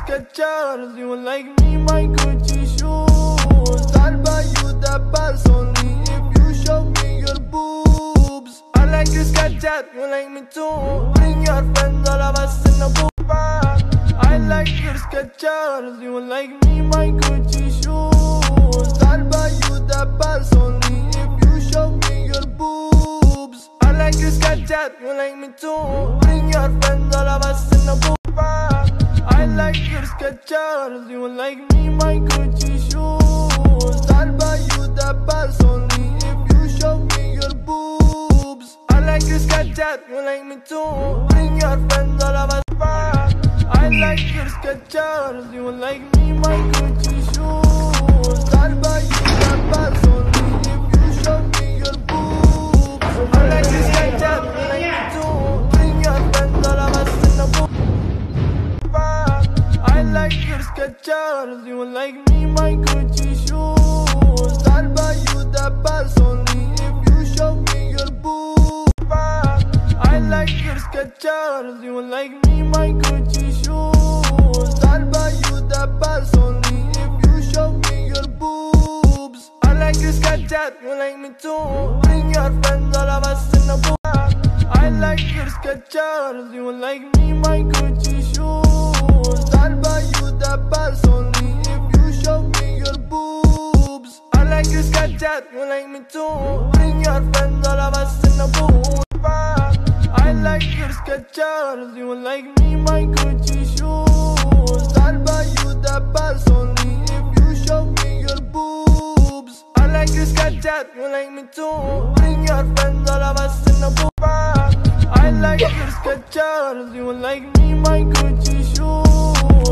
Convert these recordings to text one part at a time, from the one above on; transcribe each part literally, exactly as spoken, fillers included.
Skechers, you like me, my Gucci shoes. I'll buy you the pants only if you show me your boobs. I like you Skechers, you like me too. Bring your friends, all of us in a boob bag. I like your Skechers, you like me, my Gucci shoes. I'll buy you the pants only if you show me your boobs. I like you Skechers, you like me too. Bring your friends, all of us in a boob bag. I like your Skechers, you like me, my Gucci shoes. I'll buy you the pants only if you show me your boobs. I like your Skechers, you like me too. Bring your friends, all of us back. I like your Skechers, you like me, my Gucci shoes. I'll buy you the pants only if you show me your boobs. I like your Skechers, you like me too. Bring your friends, all of us in the boobs. I like your Skechers, you like me, my Gucci shoes. I'll buy you the pants only if you show me your boobs. I like your Skechers, you like me, my Gucci shoes. I'll buy you the pants only if you show me your boobs. I like your Skechers, you like me too. Bring your friends, all of us in a boob bag. I like your Skechers, you like me, my Gucci shoes. I'll buy you the pants only if you show me your boobs. I like your Skechers, you like me too. Bring your friends, all of us in a boob bag. I like your Skechers, you like me, my Gucci shoes. I'll buy you the pants only if you show me your boobs. I like your Skechers, you like me too. Bring your friends, all of us in a boob bag. I like your Skechers, you like me, my Gucci shoes. I'll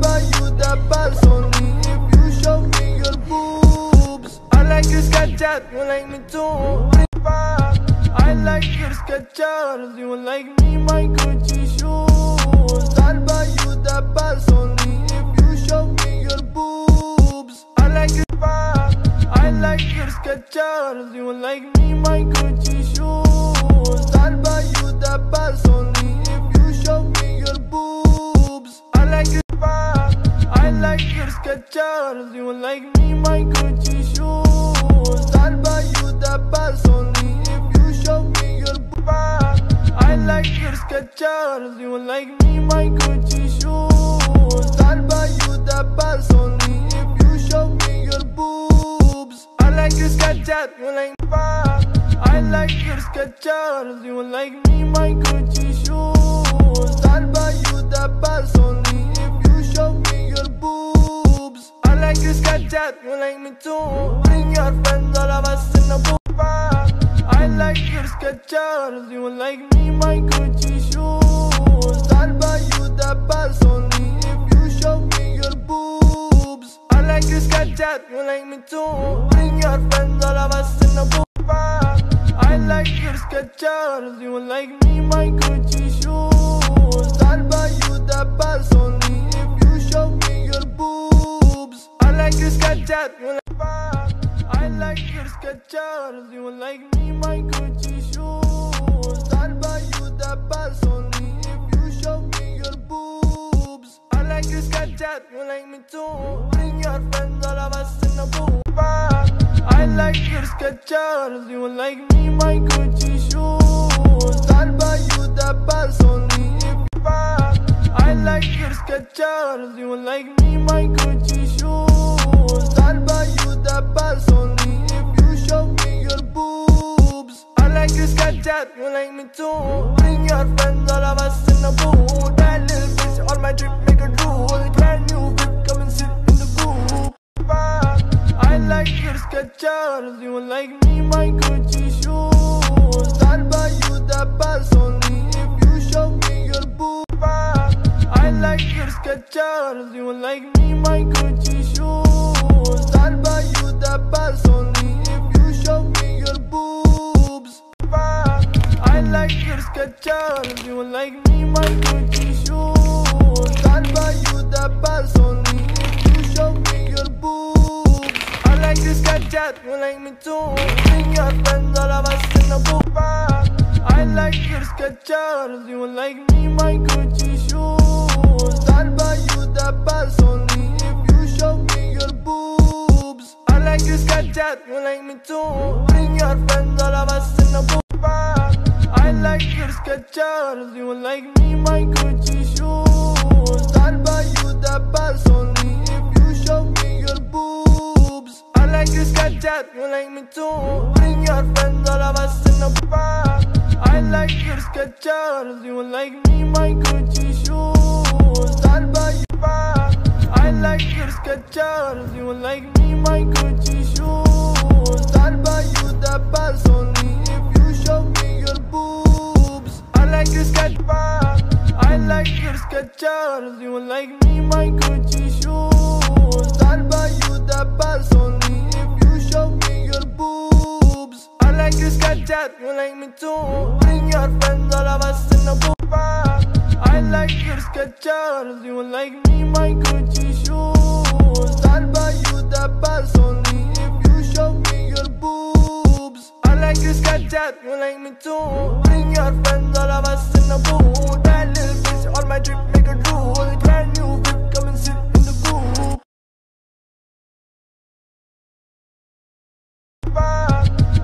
buy you the pants only if you show me your boobs. I like your Skechers, you like me too. Bring back. I like your Skechers, you like me, my Gucci shoes. I'll buy you the pants only if you show me your boobs. I like your back. I like your Skechers, you like me, my Gucci shoes. I'll buy you the pants only if you show me your boobs. I like your back. I like your Skechers, you like me, my Gucci shoes. I'll buy you the pants only if you show me your back. I like your Skechers, you like me, my Gucci shoes. I'll buy you the pants only if you show me your boobs. I like your Skechers, you like me back. I like your Skechers, you like me, my Gucci shoes. I'll buy you the pants only if you show me your boobs. I like your Skechers, you like me too. Bring your friends, all of us in a boob bag. I like your Skechers, you like me, my Gucci shoes. I'll buy you the pants only if you show me your boobs. I like your Skechers, you like me too. Bring your friends, all of us in a boob bag. I like your Skechers, you like me, my Gucci shoes. I'll buy you the pants only if you show me your boobs. I like your Skechers, you like me back. I like your Skechers, you like me, my Gucci shoes. I'll buy you the pants only if you show me your boobs. I like your Skechers, you like me too. Bring your friends, all of us in a boob bag. I like your Skechers, you like me, my Gucci shoes. I'll buy you the pants only if you back. I like your Skechers, you like me, my Gucci shoes. I'll buy you the pants only if you show me your boobs. I like your Skechers, you like me too. Bring your friends, all of us in a booth. That little bitch on my drip make a drool. Brand new whip, come and sit in the booth back. I like your Skechers, you like me, my Gucci shoes. I'll buy you the pants only if you show me your boob bag. I like your Skechers, you like me, my Gucci shoes. I'll buy you the pants only if you show me your boobs bag. I like your Skechers, you like me, my Gucci shoes. I'll buy you the pants only if you show me your boobs. I like your Skechers, you like me too. Bring your friends, all of us in a boob bag. I like your Skechers, you like me, my Gucci shoes. I'll buy you the too. Bring your friends, all of us in a pool bar. I like your Skechers, you like me, my Gucci shoes. I'll buy you the purse only if you show me your boobs. I like your Skechers, you like me too. Bring your friends, all of us in a pool bar. I like your Skechers, you like me, my Gucci shoes. I'll buy you the purse. I like your Skechers, you like me, my Gucci shoes. I'll buy you the purse only if you show me your boobs. I like your Skechers, I like your Skechers, you like me, my Gucci shoes. I'll buy you the purse only if you show me your boobs. I like your Skechers, you like me too. Bring your friends, all of us in a pool bar. I like your Skechers, you like me, my Gucci shoes. I'll buy you the purse only if you show me your boobs. I like your Skechers, you like me too. Bring your friends, all of us in a pool. That little bitch on my drip, make a drool. Brand new whip, come and sit in the pool.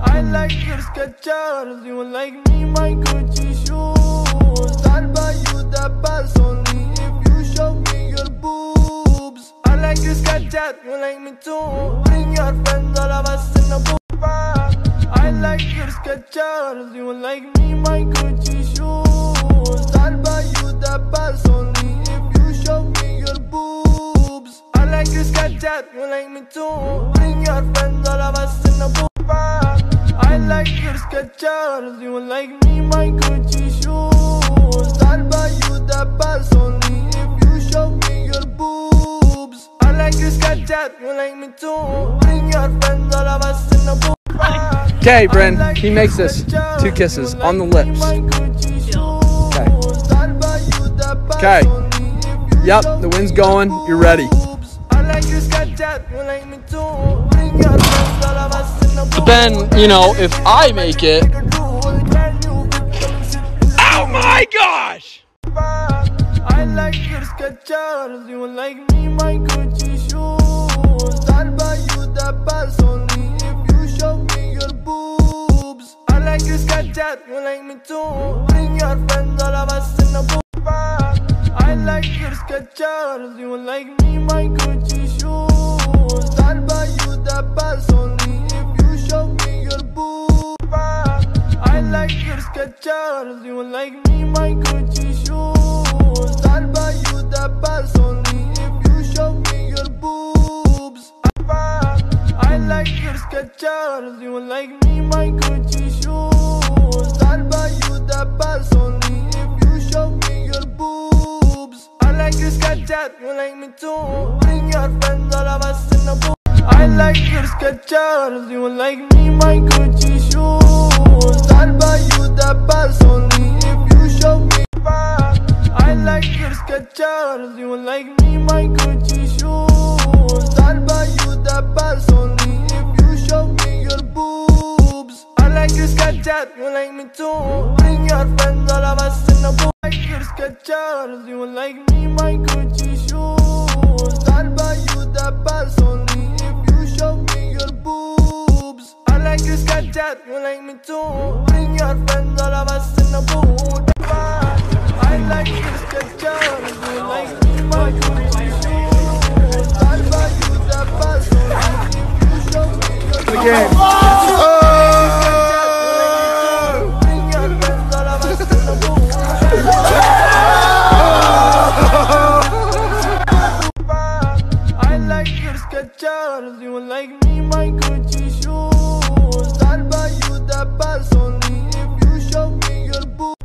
I like your Skechers, you like me, my Gucci shoes. I'll buy you the purse only if you show me your boobs. I like your Skechers, you like me too. Bring your friends, all of us in a pool bar. I like your Skechers, you like me, my Gucci shoes. I'll buy you the purse only if you show me your boobs. I like your Skechers, you like me too. Bring your friends, all of us in a pool bar. I like your Skechers, you like me, my Gucci shoes. I'll buy you the purse only if you show me your boobs. I like your Skechers, you like me too. Bring your friends, all of us in a pool bar. Okay, Bren, like he makes this two kisses like on the lips. Okay. Okay. Yep, the wind's going. You're ready. I like your Skechers, you like me too. Bring your friends, all of us. But then, you know, if I make it... Oh my gosh! I like your Skechers, you like me, my Gucci shoes. I'll buy you the purse only if you show me your boobs. I like your Skechers, you like me too. Bring your friends, all of us in a pool bar. I like your Skechers, you like me, my Gucci shoes. I'll buy you the purse only if show me your boobs. I like your Skechers, you like me, my Gucci shoes. I'll buy you the purse only if you show me your boobs. I like your Skechers, you like me, my Gucci shoes. I'll buy you the purse only if you show me your boobs. I like your Skechers, you like me too. Bring your friends, all of us in a pool. I like your Skechers, you like me, my Gucci shoes. I'll buy you the purse only if you show me back. I like your Skechers, you like me, my Gucci shoes. I'll buy you the purse only if you show me your boobs. I like your Skechers, you like me too. Bring your friends, all of us in a pool. I like your Skechers, you like me, my Gucci shoes. I'll buy you the purse only if show me your boobs. I like your Skechers, you like me too. Bring your friends, all of us in a pool bar. I like your Skechers, you like me, my Gucci shoes. I'll buy you the purse only if you show me your boobs. Again. Oh! Bring your friends, all of us in a pool bar. I like your Skechers, you like me, my Gucci shoes. I'll buy you the purse only if you show me your boobs.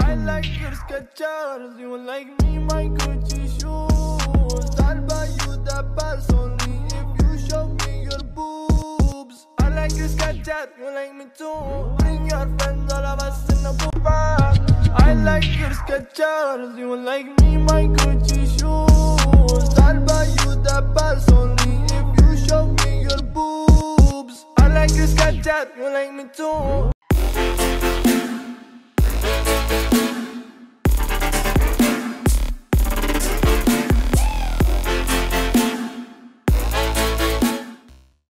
I like your Skechers, you like me, my Gucci shoes. I'll buy you the purse only if you show me your boobs. I like your Skechers, you like me too. Bring your friends, all of us in a pool bar. I like your Skechers, you like me, my Gucci shoes. I'll buy you the purse only if you show me your boobs. I like your Skechers, you like me too.